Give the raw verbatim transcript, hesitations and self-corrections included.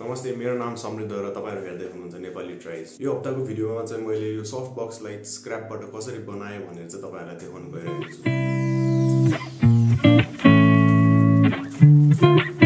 नमस्ते मेरो नाम समृद्ध र तपाईहरु हेर्दै हुनुहुन्छ नेपाली ट्राइज यो हप्ताको भिडियोमा चाहिँ मैले यो सफ्ट बक्स लाइट स्क्रैपबाट कसरी बनाए भनेर चाहिँ तपाईहरुलाई देखाउन गइरहेको छु